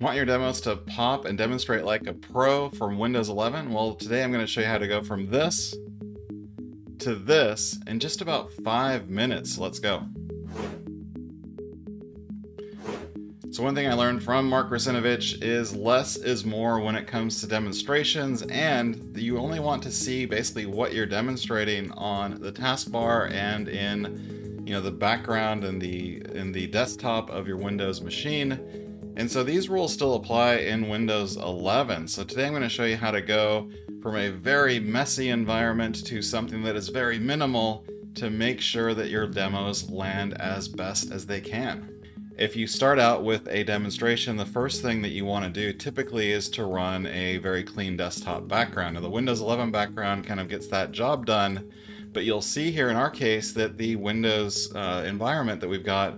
Want your demos to pop and demonstrate like a pro from Windows 11? Well, today I'm going to show you how to go from this to this in just about 5 minutes. Let's go. So one thing I learned from Mark Russinovich is less is more when it comes to demonstrations, and you only want to see basically what you're demonstrating on the taskbar and in, you know, the background and in the desktop of your Windows machine. And so these rules still apply in Windows 11. So today I'm going to show you how to go from a very messy environment to something that is very minimal to make sure that your demos land as best as they can. If you start out with a demonstration, the first thing that you want to do typically is to run a very clean desktop background. Now the Windows 11 background kind of gets that job done, but you'll see here in our case that the Windows environment that we've got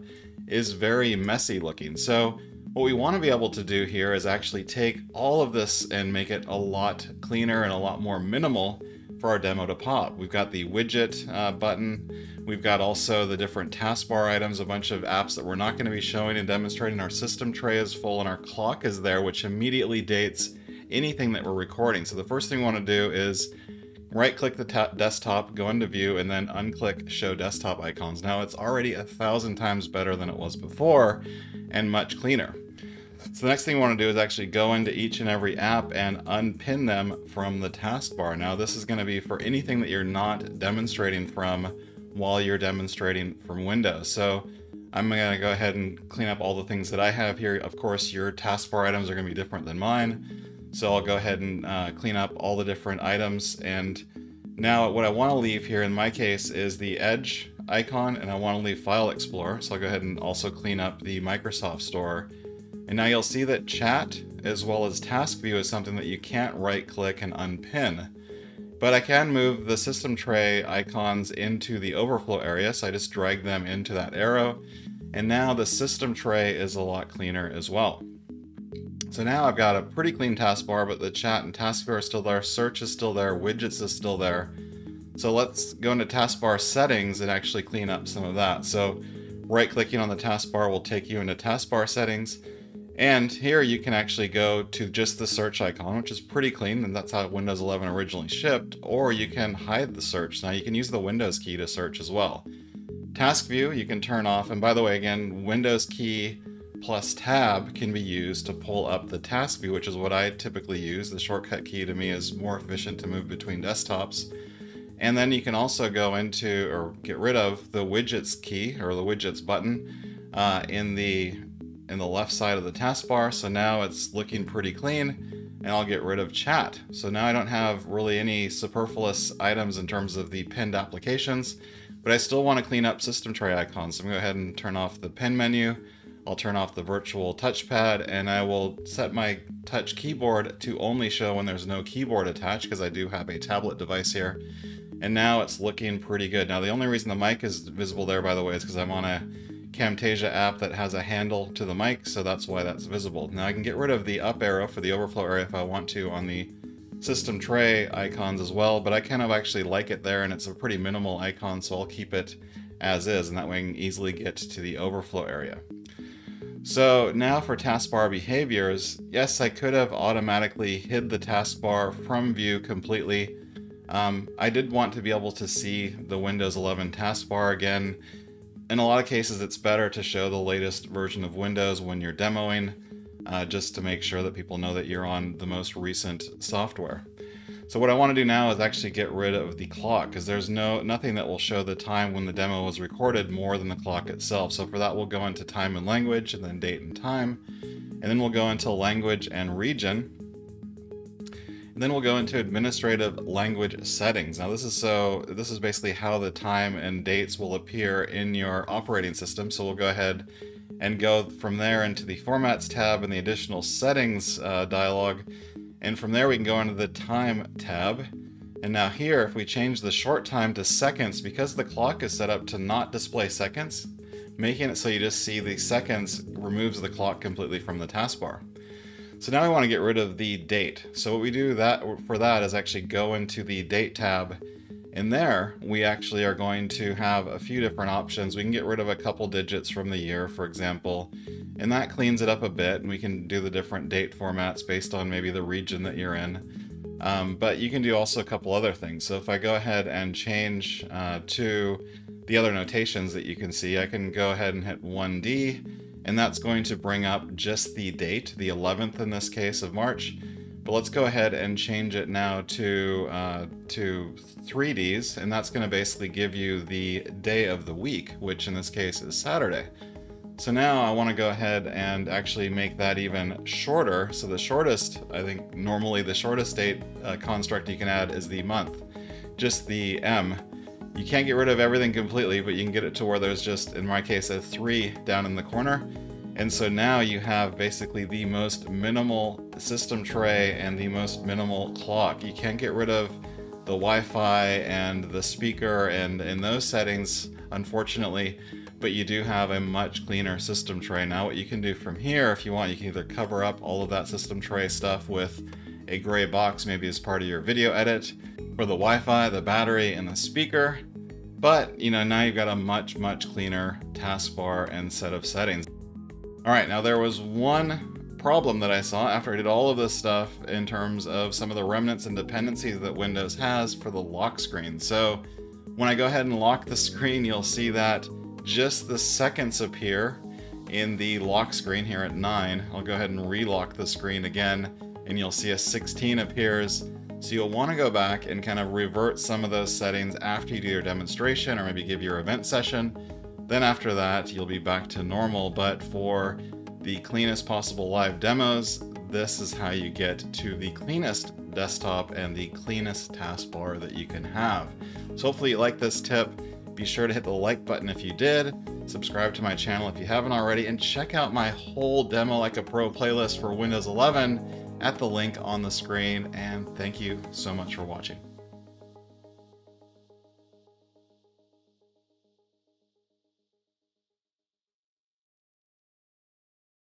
is very messy looking. So what we want to be able to do here is actually take all of this and make it a lot cleaner and a lot more minimal for our demo to pop. We've got the widget button. We've got also the different taskbar items, a bunch of apps that we're not going to be showing and demonstrating. Our system tray is full and our clock is there, which immediately dates anything that we're recording. So the first thing we want to do is right-click the desktop, go into view, and then unclick show desktop icons. Now it's already 1,000 times better than it was before and much cleaner. So the next thing you want to do is actually go into each and every app and unpin them from the taskbar. Now this is going to be for anything that you're not demonstrating from while you're demonstrating from Windows. So I'm going to go ahead and clean up all the things that I have here. Of course, your taskbar items are going to be different than mine. So I'll go ahead and clean up all the different items. And now what I want to leave here in my case is the Edge icon, and I want to leave File Explorer. So I'll go ahead and also clean up the Microsoft Store. And now you'll see that chat as well as task view is something that you can't right click and unpin. But I can move the system tray icons into the overflow area. So I just drag them into that arrow. And now the system tray is a lot cleaner as well. So now I've got a pretty clean taskbar, but the chat and task view are still there. Search is still there. Widgets is still there. So let's go into taskbar settings and actually clean up some of that. So right clicking on the taskbar will take you into taskbar settings. And here you can actually go to just the search icon, which is pretty clean, and that's how Windows 11 originally shipped, or you can hide the search. Now you can use the Windows key to search as well. Task view you can turn off, and by the way, again, Windows key plus tab can be used to pull up the task view, which is what I typically use. The shortcut key to me is more efficient to move between desktops. And then you can also go into, or get rid of, the widgets key, or the widgets button in the left side of the taskbar. So now it's looking pretty clean, and I'll get rid of chat. So now I don't have really any superfluous items in terms of the pinned applications, but I still want to clean up system tray icons. So I'm going to go ahead and turn off the pin menu. I'll turn off the virtual touchpad, and I will set my touch keyboard to only show when there's no keyboard attached, because I do have a tablet device here. And now it's looking pretty good. Now the only reason the mic is visible there, by the way, is because I'm on a Camtasia app that has a handle to the mic, so that's why that's visible. Now I can get rid of the up arrow for the overflow area if I want to on the system tray icons as well, but I kind of actually like it there, and it's a pretty minimal icon, so I'll keep it as is, and that way I can easily get to the overflow area. So now for taskbar behaviors, yes, I could have automatically hid the taskbar from view completely. I did want to be able to see the Windows 11 taskbar again. In a lot of cases, it's better to show the latest version of Windows when you're demoing, just to make sure that people know that you're on the most recent software. So what I want to do now is actually get rid of the clock, because there's nothing that will show the time when the demo was recorded more than the clock itself. So for that, we'll go into time and language, and then date and time, and then we'll go into language and region. And then we'll go into administrative language settings. Now this is basically how the time and dates will appear in your operating system. So we'll go ahead and go from there into the formats tab and the additional settings dialog. And from there we can go into the time tab. And now here, if we change the short time to seconds, because the clock is set up to not display seconds, making it so you just see the seconds removes the clock completely from the taskbar. So now we want to get rid of the date. So what we do for that is actually go into the date tab In there, we actually are going to have a few different options. We can get rid of a couple digits from the year, for example, and that cleans it up a bit, and we can do the different date formats based on maybe the region that you're in. But you can do also a couple other things. So if I go ahead and change to the other notations that you can see, I can go ahead and hit 1D, and that's going to bring up just the date, the 11th in this case of March. But let's go ahead and change it now to 3Ds, and that's going to basically give you the day of the week, which in this case is Saturday. So now I want to go ahead and actually make that even shorter. So the shortest, I think normally the shortest date construct you can add is the month, just the M. You can't get rid of everything completely, but you can get it to where there's just, in my case, a 3 down in the corner. And so now you have basically the most minimal system tray and the most minimal clock. You can't get rid of the Wi-Fi and the speaker and those settings, unfortunately, but you do have a much cleaner system tray. Now what you can do from here, if you want, you can either cover up all of that system tray stuff with a gray box, maybe as part of your video edit, for the Wi-Fi, the battery, and the speaker. But, you know, now you've got a much, much cleaner taskbar and set of settings. All right, now there was one problem that I saw after I did all of this stuff in terms of some of the remnants and dependencies that Windows has for the lock screen. So when I go ahead and lock the screen, you'll see that just the seconds appear in the lock screen here at 9. I'll go ahead and re-lock the screen again, and you'll see a 16 appears. So you'll want to go back and kind of revert some of those settings after you do your demonstration or maybe give your event session. Then after that, you'll be back to normal, but for the cleanest possible live demos, this is how you get to the cleanest desktop and the cleanest taskbar that you can have. So hopefully you like this tip. Be sure to hit the like button if you did, subscribe to my channel if you haven't already, and check out my whole Demo Like a Pro playlist for Windows 11 at the link on the screen, and thank you so much for watching.